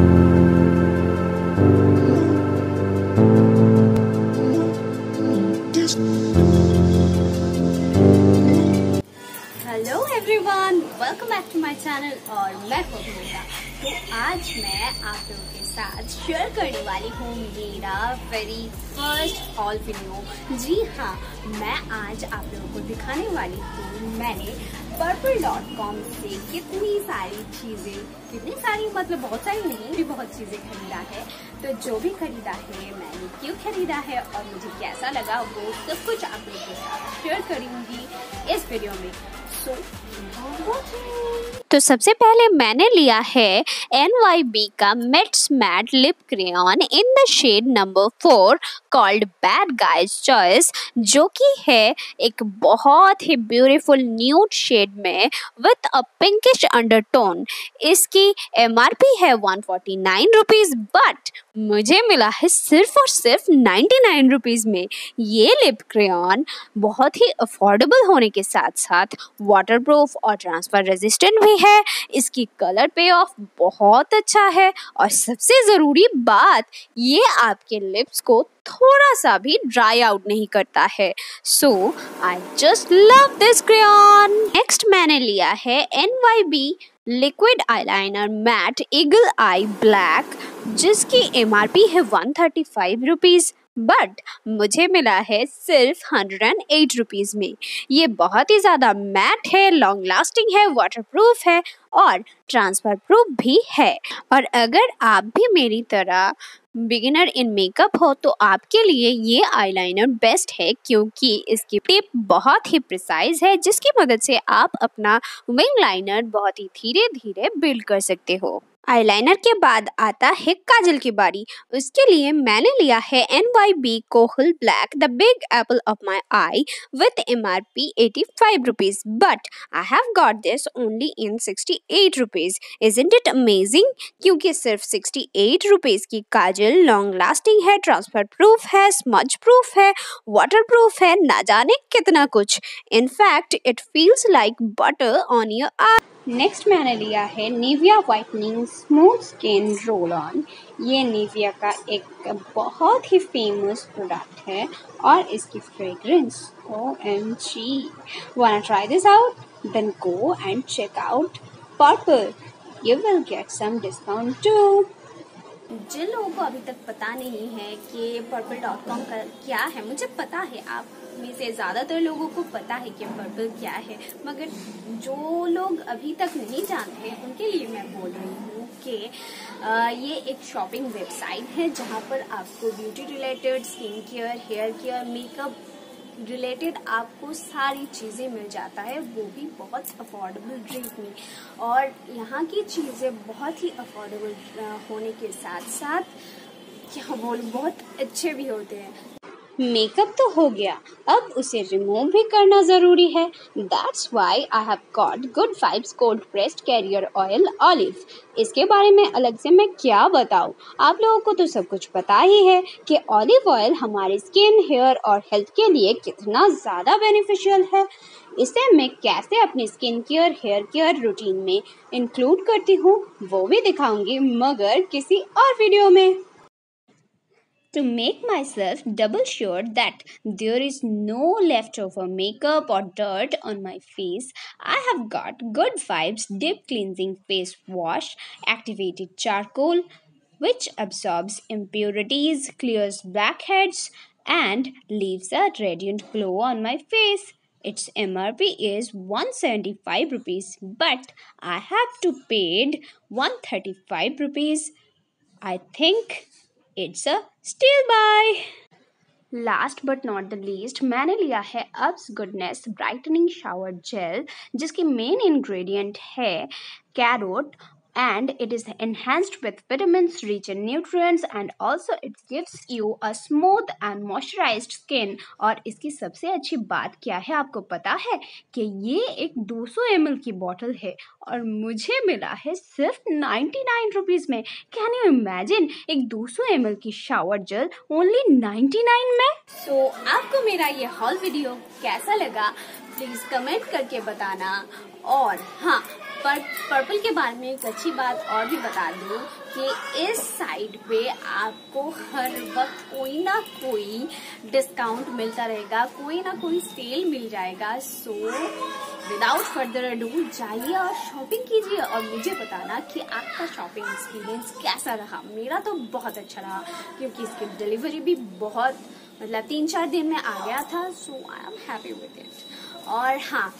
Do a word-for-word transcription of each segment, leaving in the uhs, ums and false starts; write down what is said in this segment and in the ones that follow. Hello everyone, welcome back to my channel और मैं हूं निविया। तो आज मैं आप लोगों के साथ शेयर करने वाली हूँ मेरा वेरी फर्स्ट हॉल वीडियो। जी हाँ, मैं आज आप लोगों को दिखाने वाली हूँ मैंने पर्पल डॉट कॉम से कितनी सारी चीज़ें, कितनी सारी मतलब बहुत सारी नहीं भी बहुत चीज़ें खरीदा है। तो जो भी खरीदा है, मैंने क्यों खरीदा है और मुझे कैसा लगा, वो सब कुछ आप लोगों के साथ शेयर करूँगी इस वीडियो में। सो तो सबसे पहले मैंने लिया है एन वाई Bae का mattes matte lip crayon in the shade number four called bad guys choice, जो कि है एक बहुत ही ब्यूटीफुल न्यूड शेड में विथ अ पिंकिश अंडरटोन। इसकी एम आर पी है one forty nine rupees, but मुझे मिला है सिर्फ और सिर्फ नाइन्टी नाइन रुपीज़ में। ये लिप क्रेयॉन बहुत ही अफोर्डेबल होने के साथ साथ वाटर प्रूफ और ट्रांसफर रेजिस्टेंट भी है। इसकी कलर पे ऑफ बहुत अच्छा है और सबसे ज़रूरी बात, ये आपके लिप्स को थोड़ा सा भी ड्राई आउट नहीं करता है। So I just love this crayon. Next मैंने लिया है N Y Bae liquid eyeliner matte eagle eye black, जिसकी एम आर पी है one thirty five rupees, but मुझे मिला है सिर्फ हंड्रेड एंड एट रुपीज़ में। ये बहुत ही ज़्यादा मैट है, लॉन्ग लास्टिंग है, वाटरप्रूफ है और ट्रांसफर प्रूफ भी है। और अगर आप भी मेरी तरह बिगिनर इन मेकअप हो तो आपके लिए ये आईलाइनर बेस्ट है, क्योंकि इसकी टिप बहुत ही प्रिसाइज है, जिसकी मदद से आप अपना विंग लाइनर बहुत ही धीरे धीरे बिल्ड कर सकते हो। आईलाइनर के बाद आता है काजल की बारी। उसके लिए मैंने लिया है N Y Bae kohl black the big apple of my eye with M R P eighty five rupees, but I have got this only in sixty eight rupees. Isn't it amazing, क्योंकि सिर्फ sixty eight rupees की काजल long lasting है, transfer proof है, smudge proof है, water proof है, ना जाने कितना कुछ। In fact it feels like butter on your eye. Next मैंने लिया है Nivea whitening smooth skin roll on. ये निविया का एक बहुत ही फेमस प्रोडक्ट है और इसकी fragrance O M G, wanna try this out? Then go and check out Purplle, you will get some discount too. जिन लोगों को अभी तक पता नहीं है कि पर्पल डॉट कॉम का क्या है, मुझे पता है आप में से ज़्यादातर लोगों को पता है कि पर्पल क्या है, मगर जो लोग अभी तक नहीं जानते हैं उनके लिए मैं बोल रही हूँ कि ये एक शॉपिंग वेबसाइट है जहाँ पर आपको beauty related, skin care, hair care, makeup related आपको सारी चीज़ें मिल जाता है, वो भी बहुत अफोर्डेबल रेट में। और यहाँ की चीज़ें बहुत ही अफोर्डेबल होने के साथ साथ क्या बोलूं, बहुत अच्छे भी होते हैं। मेकअप तो हो गया, अब उसे रिमूव भी करना ज़रूरी है। That's why I have got good vibes cold pressed carrier oil olive. इसके बारे में अलग से मैं क्या बताऊँ, आप लोगों को तो सब कुछ पता ही है कि ऑलिव ऑयल हमारे स्किन, हेयर और हेल्थ के लिए कितना ज़्यादा बेनिफिशियल है। इसे मैं कैसे अपने skin care, hair care routine में इंक्लूड करती हूँ वो भी दिखाऊँगी, मगर किसी और वीडियो में। To make myself double sure that there is no leftover makeup or dirt on my face, I have got Good Vibes Deep Cleansing Face Wash Activated Charcoal, which absorbs impurities, clears blackheads, and leaves a radiant glow on my face. Its M R P is one seventy-five rupees, but I have to paid one thirty-five rupees. I think It's a steal buy. Last but not the least, मैंने लिया है Alps Goodness brightening shower gel, जिसकी main ingredient है carrot and it is enhanced with vitamins, rich in nutrients and also it gives you a smooth and moisturized skin। और इसकी सबसे अच्छी बात क्या है, आपको पता है कि ये एक टू हंड्रेड एम एल की बॉटल है और मुझे मिला है सिर्फ नाइन्टी नाइन रुपीज़ में। कैन यू इमेजिन, एक टू हंड्रेड एम एल की shower gel only ninety nine में। तो आपको मेरा ये हॉल वीडियो कैसा लगा, प्लीज़ कमेंट करके बताना। और हाँ, पर पर्पल के बारे में एक अच्छी बात और भी बता दूं कि इस साइट पे आपको हर वक्त कोई ना कोई डिस्काउंट मिलता रहेगा, कोई ना कोई सेल मिल जाएगा। सो विदाउट फर्दर अडू जाइए और शॉपिंग कीजिए और मुझे बताना कि आपका शॉपिंग एक्सपीरियंस कैसा रहा। मेरा तो बहुत अच्छा रहा क्योंकि इसकी डिलीवरी भी बहुत मतलब तीन चार दिन में आ गया था। So I am happy with it. और हाँ,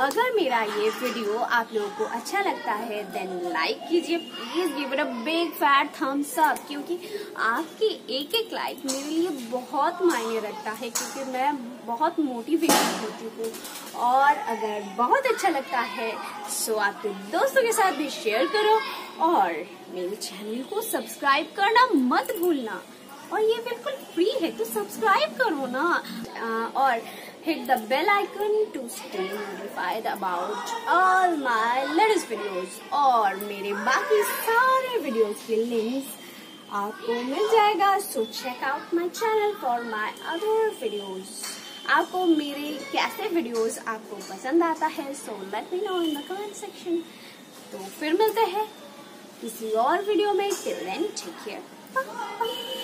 अगर मेरा ये वीडियो आप लोगों को अच्छा लगता है देन लाइक कीजिए, please give it a big fat thumbs up, क्योंकि आपकी एक एक लाइक मेरे लिए बहुत मायने रखता है, क्योंकि मैं बहुत मोटिवेटेड होती हूँ। और अगर बहुत अच्छा लगता है सो आपके दोस्तों के साथ भी शेयर करो और मेरे चैनल को सब्सक्राइब करना मत भूलना। और ये बिल्कुल फ्री है तो सब्सक्राइब करो ना, और hit the bell icon to stay notified about all my latest videos। और मेरे बाकी सारे videos के links आपको मिल जाएगा। So check out my channel for my other videos। आपको मेरे कैसे videos आपको पसंद आता है so let me know in the comment section। तो फिर मिलते हैं किसी और video में, till then take care, bye bye।